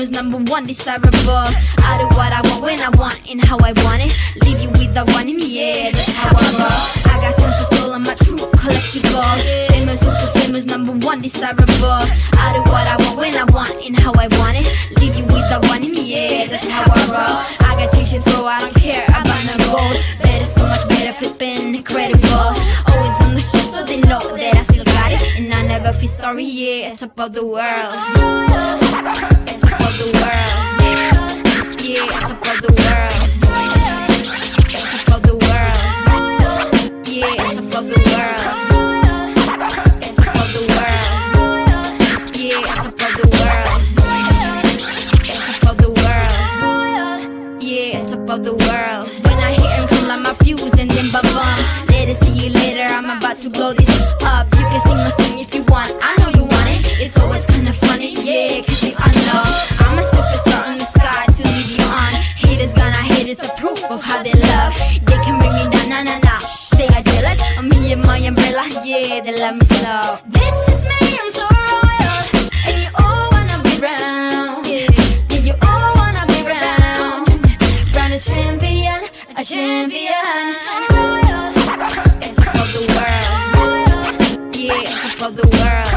who's #1 desirable. I do what I want, when I want, and how I want it. Leave you with the one in the air, that's how I roll. I got tons of soul, I'm a true collectible. Famous, also famous, #1 desirable. I do what I want, when I want, and how I want it. Leave you with the one in the air, that's how I roll. I got changes, so I don't care about no gold. Better, so much better, flipping incredible. Always on the show, so they know that I still got it. And I never feel sorry, yeah, at top of the world. At top of the world. Yeah, top of the world. Top of the world. Yeah, top of the world. Top of the world. Yeah, top of the world. Top of the world. Yeah, top of the world. When I hear him come like my fuse and then ba-bum. Later, see you later, I'm about to blow this up. You can sing my song if you want, I know you want it. It's always kinda funny, yeah, cause you I know I'm a superstar in the sky to lead you on. Haters gonna hate, it's a proof of how they love. They can bring me down, nah, shh, they are jealous of me and my umbrella, yeah, they love me slow. This is me, I'm so royal, and you all wanna be round. Yeah, you all wanna be round. Round a champion, I'm royal. It's top of the world, yeah, it's top of the world.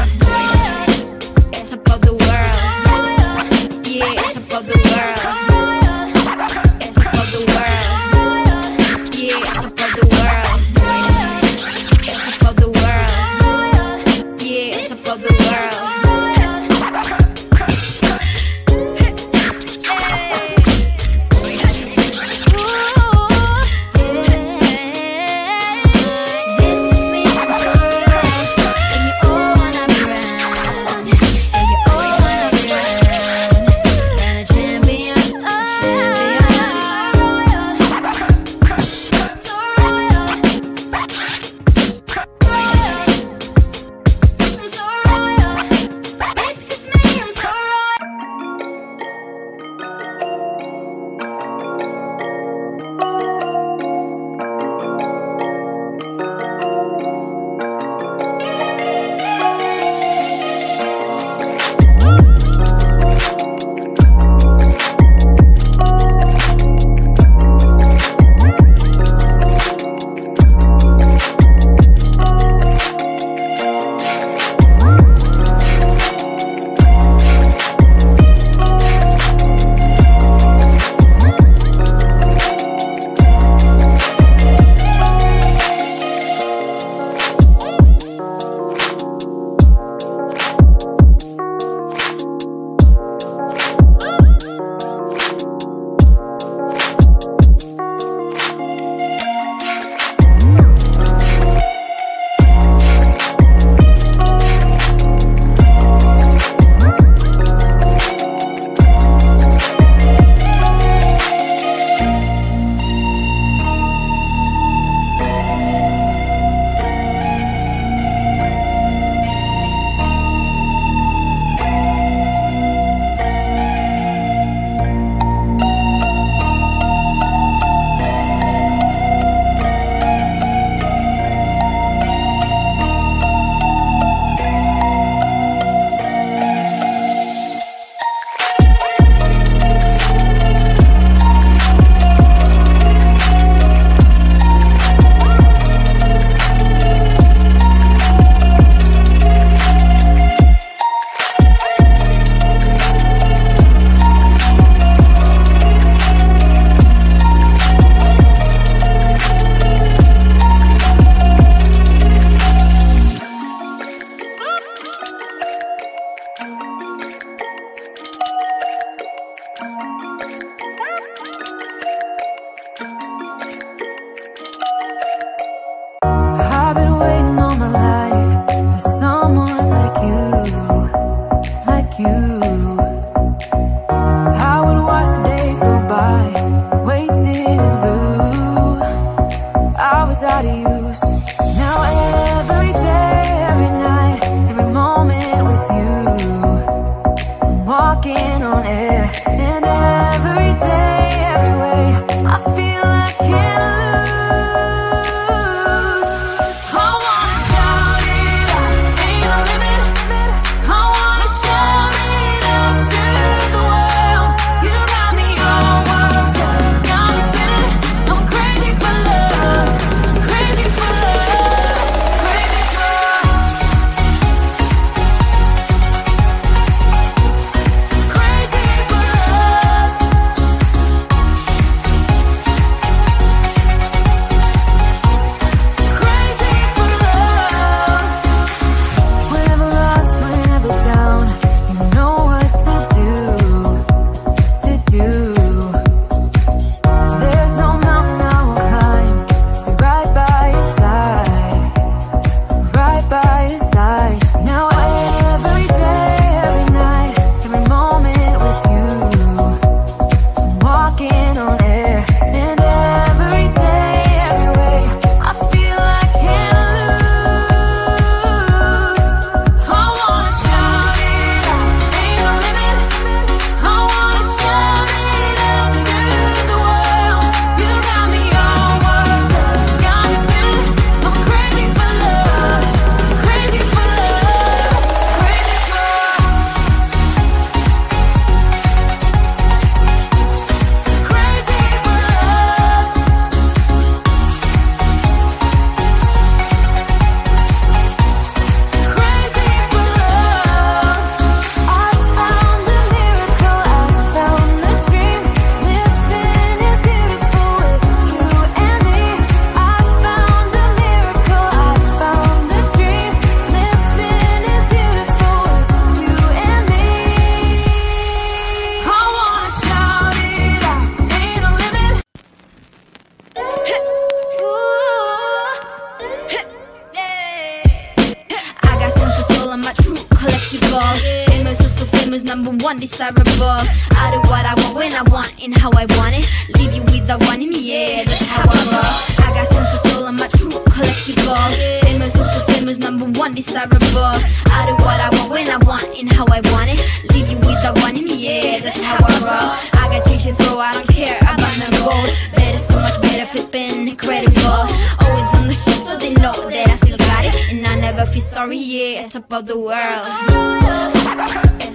number one desirable. I do what I want, when I want, and how I want it. Leave you with the one in the air, that's how I roll. I got tons of soul, I'm a true collectible. Famous, also famous, number one desirable. I do what I want, when I want, and how I want it. Leave you with the one in the air, that's how I roll. I got chances, so I don't care about no gold. Better, so much better, flipping incredible. Always on the show, so they know that I still got it. And I never feel sorry, yeah, at top of the world. At top of the world.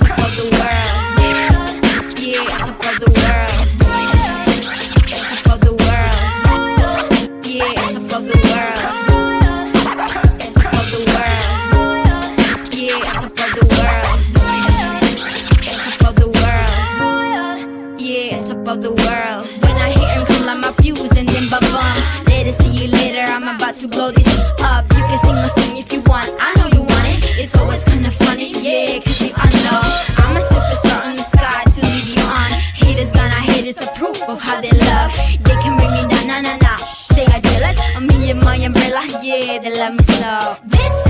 Yeah, top of the world. Top of the world. Yeah, top of the world. Top of the world. Yeah, top of the world. Top of the world. Yeah, top of the world. When I hear him come like my fuse and then ba-bum. Later, see you later, I'm about to blow this up. You can sing my song if you want, I know you want it. It's always kinda funny, yeah, cause you I know I'm a superstar in the sky to lead you on. Haters gonna hate, it's a proof of how they love. They can bring me down, nah, nah, nah, shh, they are jealous of me and my umbrella, yeah, they love me so. This